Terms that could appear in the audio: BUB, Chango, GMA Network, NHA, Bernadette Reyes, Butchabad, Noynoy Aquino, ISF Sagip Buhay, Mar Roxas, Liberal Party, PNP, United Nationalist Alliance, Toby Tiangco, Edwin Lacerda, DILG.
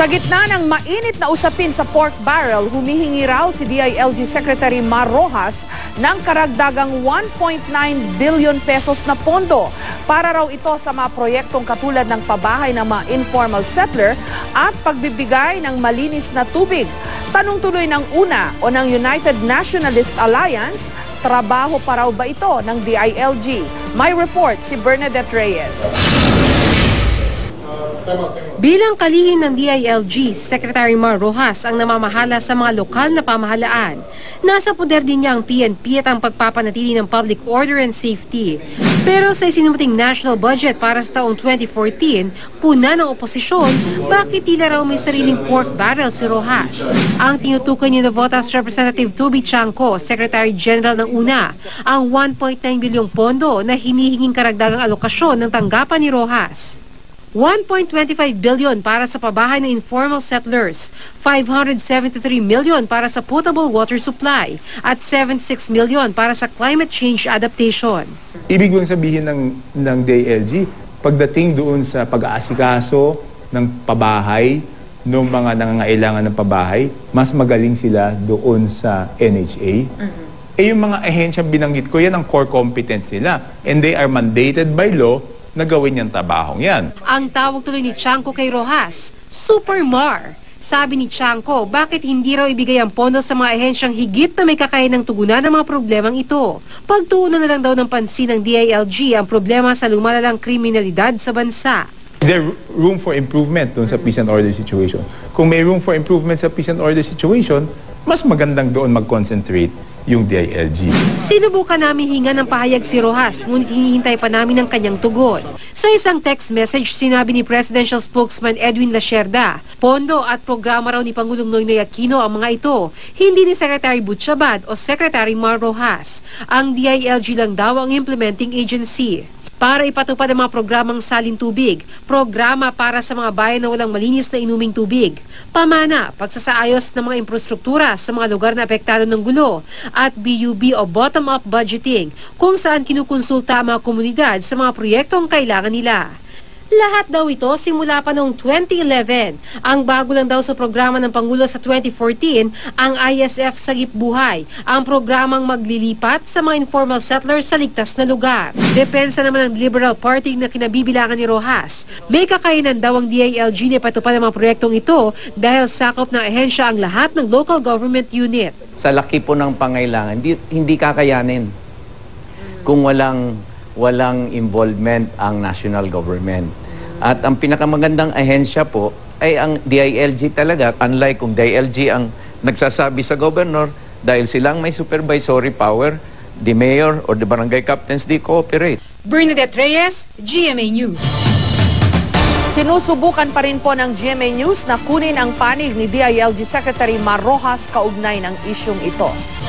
Sa gitna ng mainit na usapin sa pork barrel, humihingi raw si DILG Secretary Mar Roxas ng karagdagang 1.9 billion pesos na pondo para raw ito sa mga proyektong katulad ng pabahay ng mga informal settler at pagbibigay ng malinis na tubig. Tanong tuloy ng una o ng United Nationalist Alliance, trabaho pa raw ba ito ng DILG? May report si Bernadette Reyes. Bilang kalingin ng DILG, Secretary Mar Roxas ang namamahala sa mga lokal na pamahalaan. Nasa poder din niya ang PNP at ang pagpapanatili ng public order and safety. Pero sa isinumating national budget para sa taong 2014, puna ng oposisyon, bakit tila raw may sariling pork barrel si Roxas? Ang tinutukoy ni Novotas Representative Toby Tiangco, Secretary General ng una, ang 1.9 bilyong pondo na hinihinging karagdagang alokasyon ng tanggapan ni Roxas. 1.25 billion para sa pabahay ng informal settlers, 573 million para sa potable water supply, at 76 million para sa climate change adaptation. Ibig bang sabihin ng DILG, pagdating doon sa pag-aasikaso ng pabahay, ng mga nangangailangan ng pabahay, mas magaling sila doon sa NHA. Eh yung mga ahensyang binanggit ko, yan ang core competence nila. And they are mandated by law na gawin niyang tabahong yan. Ang tawag tuloy ni Chango kay Roxas, Super Mar. Sabi ni Chango, bakit hindi raw ibigay ang pondo sa mga ahensyang higit na may kakayanang tugunan ng mga problemang ito? Pagtuunan na lang daw ng pansin ng DILG ang problema sa lumalalang kriminalidad sa bansa. Is there room for improvement doon sa peace and order situation? Kung may room for improvement sa peace and order situation, mas magandang doon mag-concentrate yung DILG. Sinubukan namin hinga ng pahayag si Roxas, ngunit hinihintay pa namin ang kanyang tugon. Sa isang text message, sinabi ni Presidential Spokesman Edwin Lacerda, pondo at programa raw ni Pangulong Noynoy Aquino ang mga ito, hindi ni Secretary Butchabad o Secretary Mar Roxas. Ang DILG lang daw ang implementing agency. Para ipatupad ang mga programang salin tubig, programa para sa mga bayan na walang malinis na inuming tubig, pamana, pagsasaayos ng mga infrastruktura sa mga lugar na apektado ng gulo, at BUB o bottom-up budgeting, kung saan kinukonsulta ang mga komunidad sa mga proyektong kailangan nila. Lahat daw ito simula pa noong 2011. Ang bago lang daw sa programa ng Pangulo sa 2014, ang ISF Sagip Buhay, ang programang maglilipat sa mga informal settlers sa ligtas na lugar. Depensa naman ng Liberal Party na kinabibilangan ni Roxas. May kakayanan daw ang DILG na ipatupad ang mga proyektong ito dahil sakop ng ahensya ang lahat ng local government unit. Sa laki po ng pangailangan, hindi kakayanin kung walang involvement ang national government. At ang pinakamagandang ahensya po ay ang DILG talaga. Unlike kung DILG ang nagsasabi sa governor, dahil silang may supervisory power, the mayor or the barangay captains, they cooperate. Bernadette Reyes, GMA News. Sinusubukan pa rin po ng GMA News na kunin ang panig ni DILG Secretary Mar Roxas kaugnay ng isyung ito.